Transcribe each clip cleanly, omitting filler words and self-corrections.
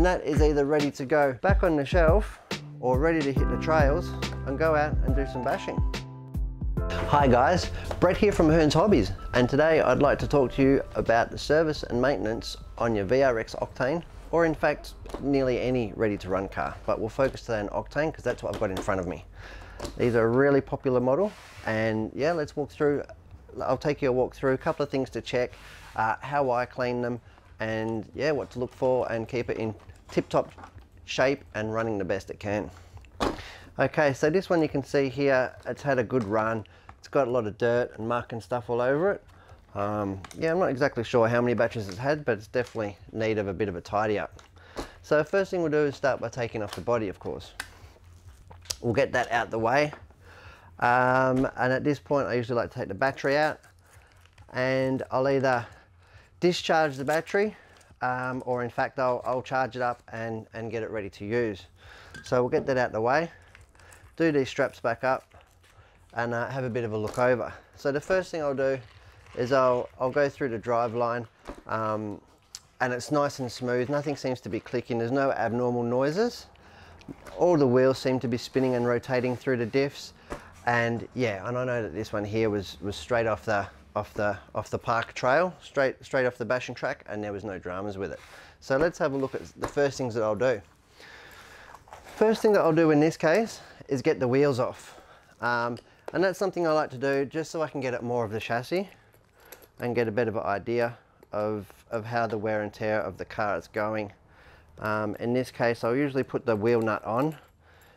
and that is either ready to go back on the shelf or ready to hit the trails and go out and do some bashing. Hi guys, Brett here from Hearns Hobbies, and today I'd like to talk to you about the service and maintenance on your VRX Octane, or in fact nearly any ready to run car, but we'll focus today on Octane because that's what I've got in front of me. These are a really popular model, and yeah, let's walk through. I'll take you a walk through a couple of things to check, how I clean them, and yeah, what to look for and keep it in tip-top shape and running the best it can. Okay, so this one you can see here, it's had a good run. It's got a lot of dirt and muck and stuff all over it. Yeah, I'm not exactly sure how many batches it's had, but it's definitely in need of a bit of a tidy up. So first thing we'll do is start by taking off the body, of course. We'll get that out the way. And at this point I usually like to take the battery out, and I'll either discharge the battery or in fact I'll charge it up and get it ready to use. So we'll get that out the way, do these straps back up, and have a bit of a look over. So the first thing I'll do is I'll go through the drive line, and it's nice and smooth, nothing seems to be clicking, there's no abnormal noises. All the wheels seem to be spinning and rotating through the diffs. And yeah, and I know that this one here was straight off the park trail, straight off the bashing track, and there was no dramas with it. So let's have a look at the first things that I'll do. First thing that I'll do in this case is get the wheels off, and that's something I like to do just so I can get at more of the chassis and get a bit of an idea of how the wear and tear of the car is going. In this case, I'll usually put the wheel nut on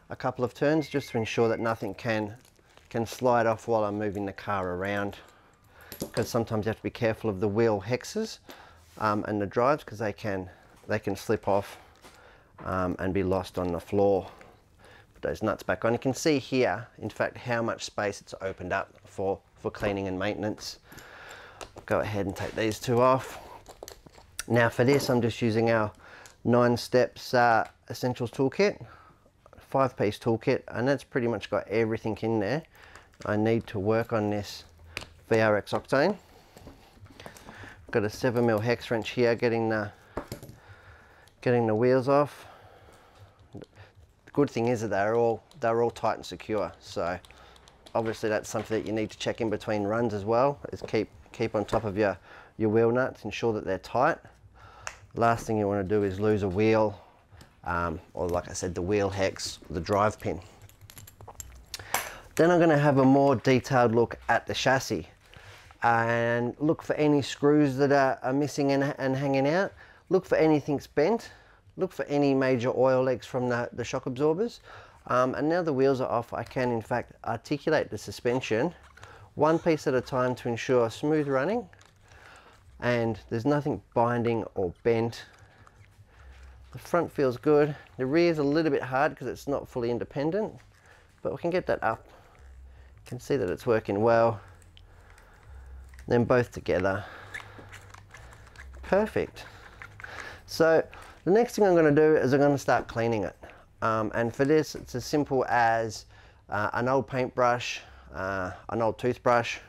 a couple of turns just to ensure that nothing can slide off while I'm moving the car around, because sometimes you have to be careful of the wheel hexes and the drives, because they can slip off and be lost on the floor. Put those nuts back on. You can see here in fact how much space it's opened up for cleaning and maintenance. Go ahead and take these two off. Now for this I'm just using our Nine Steps Essentials toolkit, 5-piece toolkit, and that's pretty much got everything in there I need to work on this VRX Octane. Got a 7mm hex wrench here, getting the wheels off. The good thing is that they're all tight and secure, so obviously that's something that you need to check in between runs as well, is keep on top of your wheel nuts, ensure that they're tight. Last thing you want to do is lose a wheel, or like I said, the wheel hex, the drive pin. Then I'm going to have a more detailed look at the chassis and look for any screws that are missing and hanging out. Look for anything's bent. Look for any major oil leaks from the shock absorbers. And now the wheels are off, I can in fact articulate the suspension one piece at a time to ensure smooth running, and there's nothing binding or bent. The front feels good. The rear's a little bit hard because it's not fully independent, but we can get that up. You can see that it's working well. Then both together. Perfect. So the next thing I'm going to do is I'm going to start cleaning it. And for this, it's as simple as an old paintbrush, an old toothbrush,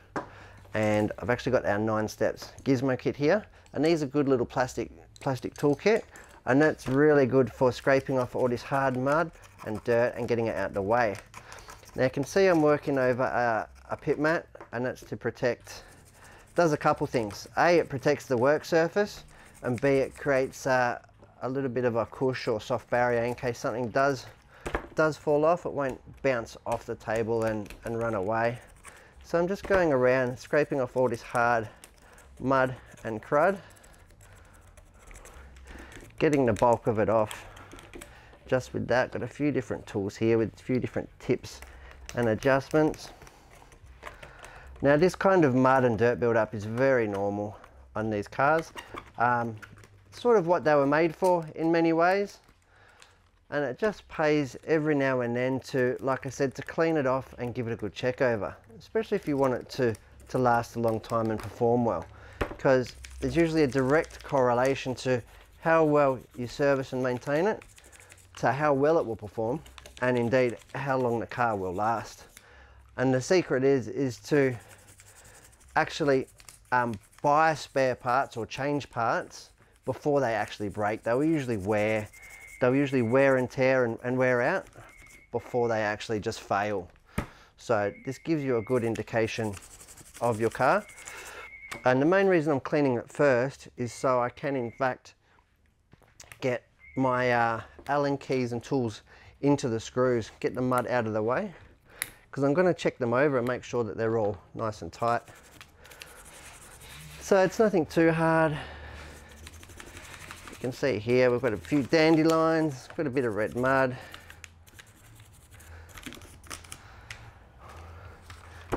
and I've actually got our Nine Steps gizmo kit here. And these are good little plastic toolkit. And that's really good for scraping off all this hard mud and dirt and getting it out the way. Now you can see I'm working over a pit mat, and that's to protect, does a couple things. A, it protects the work surface, and B, it creates a little bit of a cush or soft barrier in case something does fall off, it won't bounce off the table and run away. So I'm just going around scraping off all this hard mud and crud, getting the bulk of it off just with that. Got a few different tools here with a few different tips and adjustments. Now this kind of mud and dirt buildup is very normal on these cars, sort of what they were made for in many ways, and it just pays every now and then to, like I said, to clean it off and give it a good check over, especially if you want it to last a long time and perform well, because there's usually a direct correlation to how well you service and maintain it to how well it will perform, and indeed how long the car will last. And the secret is to actually buy spare parts or change parts before they actually break. They'll usually wear and tear and wear out before they actually just fail. So this gives you a good indication of your car. And the main reason I'm cleaning it first is so I can in fact get my Allen keys and tools into the screws, get the mud out of the way, because I'm going to check them over and make sure that they're all nice and tight. So it's nothing too hard. You can see here we've got a few dandelions, got a bit of red mud.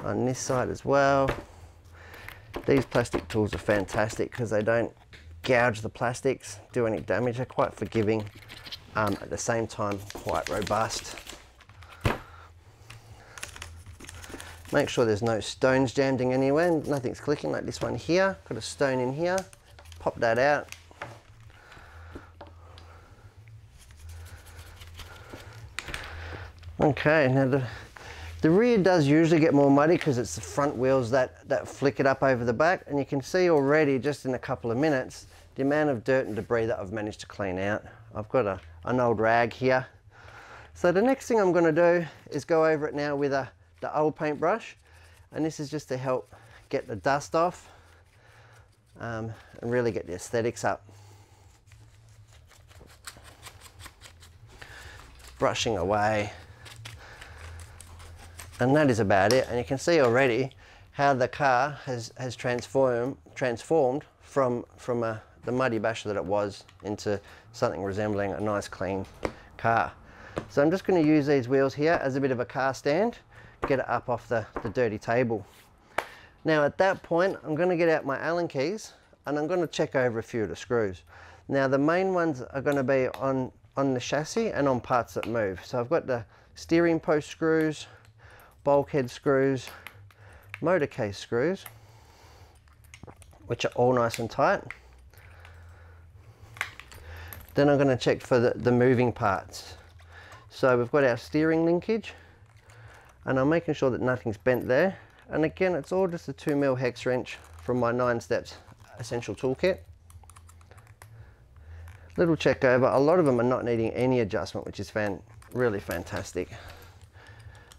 On this side as well. These plastic tools are fantastic because they don't gouge the plastics, do any damage. They're quite forgiving, at the same time quite robust. Make sure there's no stones jammed in anywhere, nothing's clicking, like this one here. Got a stone in here, pop that out. Okay, now the rear does usually get more muddy because it's the front wheels that flick it up over the back, and you can see already just in a couple of minutes the amount of dirt and debris that I've managed to clean out. I've got an old rag here. So the next thing I'm going to do is go over it now with the old paintbrush, and this is just to help get the dust off and really get the aesthetics up. Brushing away. And that is about it, and you can see already how the car has transformed from the muddy basher that it was into something resembling a nice clean car. So I'm just going to use these wheels here as a bit of a car stand, get it up off the dirty table. Now at that point I'm going to get out my Allen keys and I'm going to check over a few of the screws. Now the main ones are going to be on the chassis and on parts that move. So I've got the steering post screws, bulkhead screws, motor case screws, which are all nice and tight. Then I'm going to check for the moving parts. So we've got our steering linkage, and I'm making sure that nothing's bent there. And again, it's all just a 2mm hex wrench from my Nine Steps Essential Toolkit. Little check over. A lot of them are not needing any adjustment, which is really fantastic.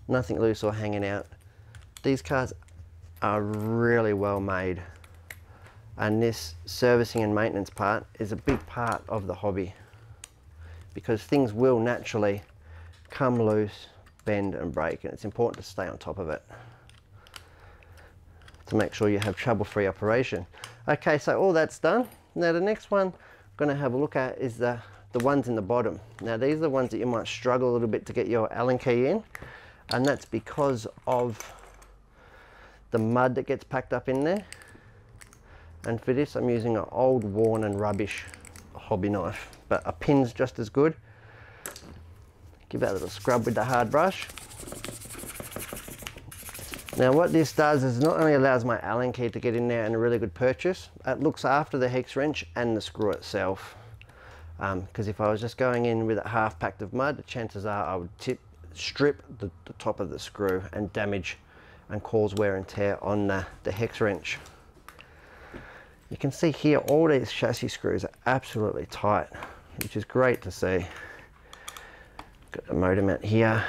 Nothing loose or hanging out. These cars are really well made, and this servicing and maintenance part is a big part of the hobby because things will naturally come loose, bend and break, and it's important to stay on top of it to make sure you have trouble-free operation. Okay, so all that's done. Now the next one I'm going to have a look at is the ones in the bottom. Now these are the ones that you might struggle a little bit to get your Allen key in. And that's because of the mud that gets packed up in there. And for this, I'm using an old, worn and rubbish hobby knife, but a pin's just as good. Give that a little scrub with the hard brush. Now what this does is not only allows my Allen key to get in there and a really good purchase, it looks after the hex wrench and the screw itself. Because if I was just going in with it half packed of mud, the chances are I would strip the top of the screw and damage and cause wear and tear on the hex wrench. You can see here all these chassis screws are absolutely tight, which is great to see. Got the motor mount here.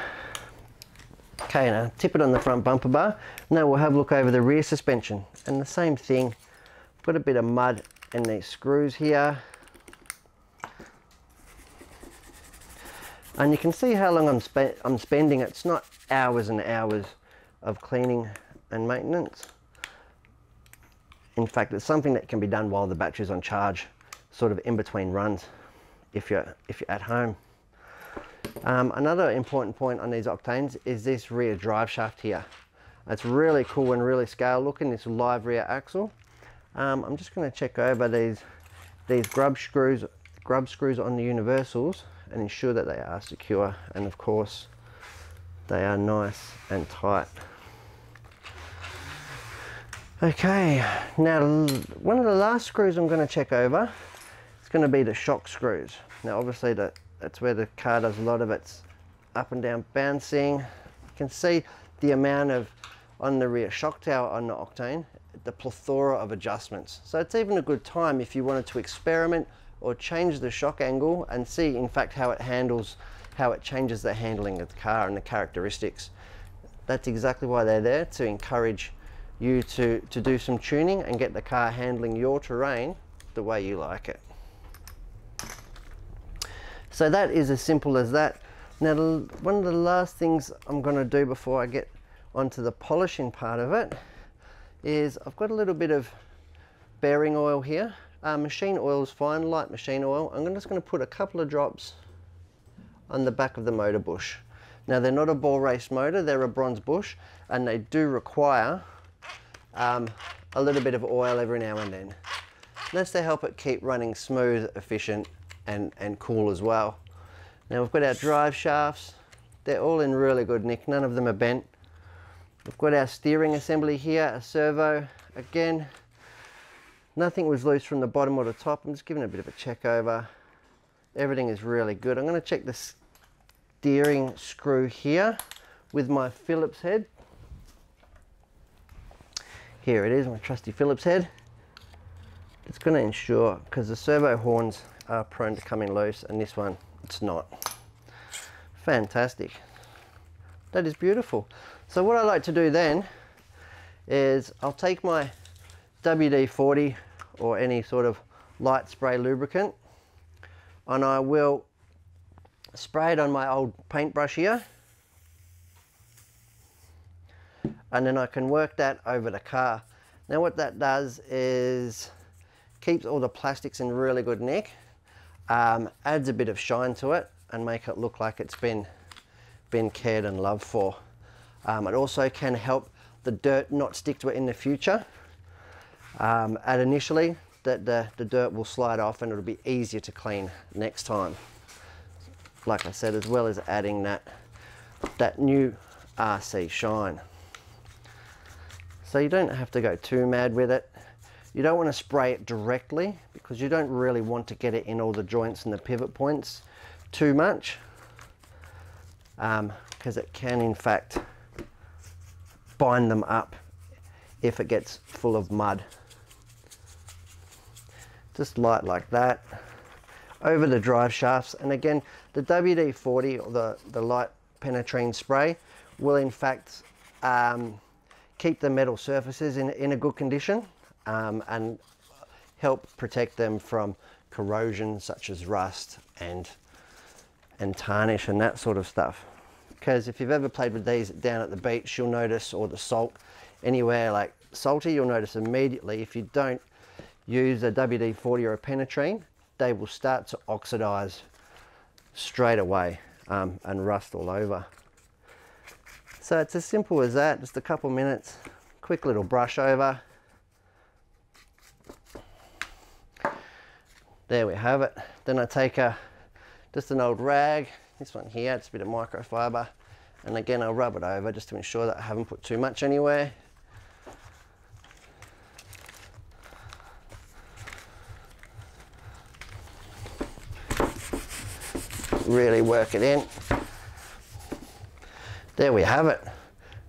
Okay, now tip it on the front bumper bar. Now we'll have a look over the rear suspension, and the same thing. Got a bit of mud in these screws here. And you can see how long I'm spending. It's not hours and hours of cleaning and maintenance. In fact, it's something that can be done while the battery's on charge, sort of in between runs, if you're at home. Another important point on these Octanes is this rear drive shaft here. It's really cool and really scale looking, this live rear axle. I'm just going to check over these grub screws on the universals and ensure that they are secure, and of course they are nice and tight. Okay, now one of the last screws I'm going to check over is going to be the shock screws. Now obviously that's where the car does a lot of its up and down bouncing. You can see the amount on the rear shock tower on the Octane the plethora of adjustments. So it's even a good time if you wanted to experiment or change the shock angle and see in fact how it handles, how it changes the handling of the car and the characteristics. That's exactly why they're there, to encourage you to do some tuning and get the car handling your terrain the way you like it. So that is as simple as that. Now one of the last things I'm going to do before I get onto the polishing part of it is I've got a little bit of bearing oil here. Machine oil is fine, light machine oil. I'm just going to put a couple of drops on the back of the motor bush. Now they're not a ball race motor, they're a bronze bush, and they do require a little bit of oil every now and then. That's to help it keep running smooth, efficient and cool as well. Now we've got our drive shafts, they're all in really good nick, none of them are bent. We've got our steering assembly here, a servo. Again, nothing was loose from the bottom or the top. I'm just giving it a bit of a check over. Everything is really good. I'm going to check the steering screw here with my Phillips head. Here it is, my trusty Phillips head. It's going to ensure, because the servo horns are prone to coming loose and this one, it's not. Fantastic. That is beautiful. So what I like to do then is I'll take my WD-40 or any sort of light spray lubricant and I will spray it on my old paintbrush here, and then I can work that over the car. Now what that does is keeps all the plastics in really good nick, adds a bit of shine to it and make it look like it's been cared and loved for. It also can help the dirt not stick to it in the future. And initially that the dirt will slide off and it'll be easier to clean next time. Like I said, as well as adding that new RC shine. So you don't have to go too mad with it. You don't want to spray it directly because you don't really want to get it in all the joints and the pivot points too much, because it can in fact bind them up if it gets full of mud. Just light like that over the drive shafts, and again the WD-40 or the light Penetrene spray will in fact keep the metal surfaces in a good condition, and help protect them from corrosion such as rust and tarnish and that sort of stuff. Because if you've ever played with these down at the beach, you'll notice, or the salt, anywhere like salty, you'll notice immediately if you don't use a WD-40 or a Penetrene, they will start to oxidize straight away and rust all over. So it's as simple as that, just a couple minutes, quick little brush over. There we have it. Then I take just an old rag, this one here, it's a bit of microfiber, and again I'll rub it over just to ensure that I haven't put too much anywhere. Really work it in. There we have it.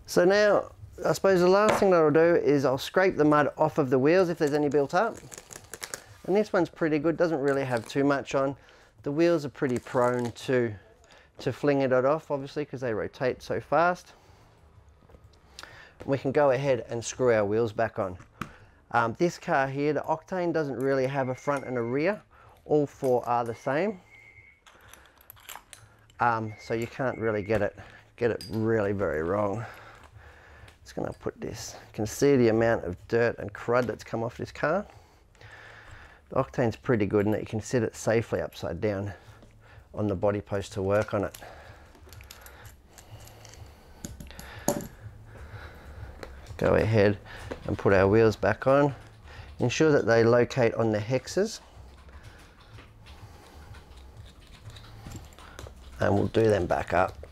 So now I suppose the last thing that I'll do is I'll scrape the mud off of the wheels if there's any built up, and this one's pretty good, doesn't really have too much on. The wheels are pretty prone to fling it off, obviously, because they rotate so fast. We can go ahead and screw our wheels back on. This car here, the Octane, doesn't really have a front and a rear. All four are the same. So you can't really get it really very wrong. Just gonna put this, you can see the amount of dirt and crud that's come off this car. The Octane's pretty good in that you can sit it safely upside down on the body post to work on it. Go ahead and put our wheels back on. Ensure that they locate on the hexes. And we'll do them back up.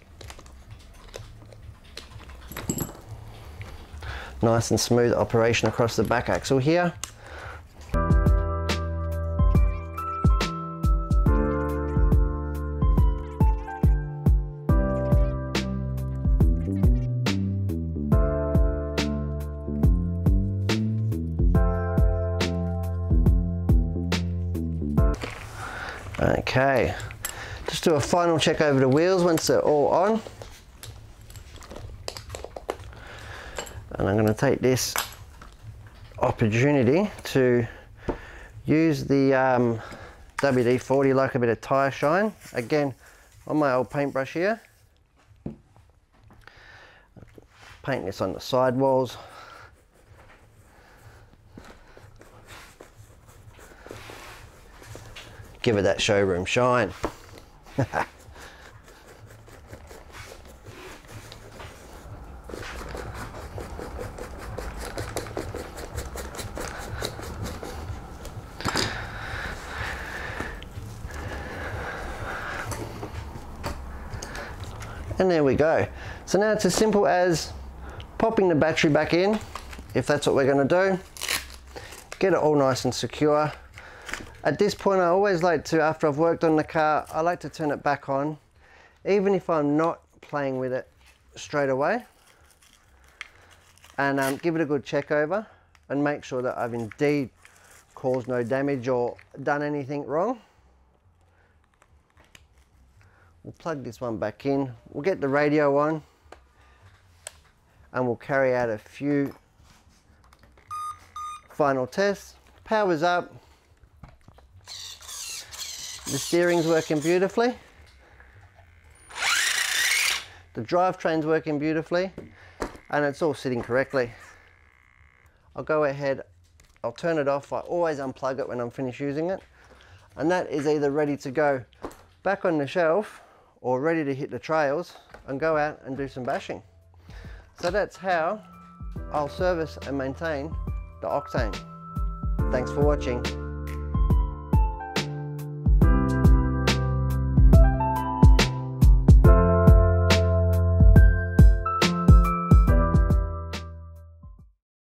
Nice and smooth operation across the back axle here. Okay, just do a final check over the wheels once they're all on. And I'm going to take this opportunity to use the WD-40 like a bit of tire shine. Again, on my old paintbrush here. Paint this on the sidewalls. Give it that showroom shine. And there we go. So now it's as simple as popping the battery back in, if that's what we're going to do. Get it all nice and secure. At this point, I always like to, after I've worked on the car, I like to turn it back on, even if I'm not playing with it straight away, and give it a good check over and make sure that I've indeed caused no damage or done anything wrong. We'll plug this one back in, we'll get the radio on, and we'll carry out a few final tests. Power's up. The steering's working beautifully. The drivetrain's working beautifully, and it's all sitting correctly. I'll go ahead, I'll turn it off. I always unplug it when I'm finished using it. And that is either ready to go back on the shelf or ready to hit the trails and go out and do some bashing. So that's how I'll service and maintain the Octane. Thanks for watching.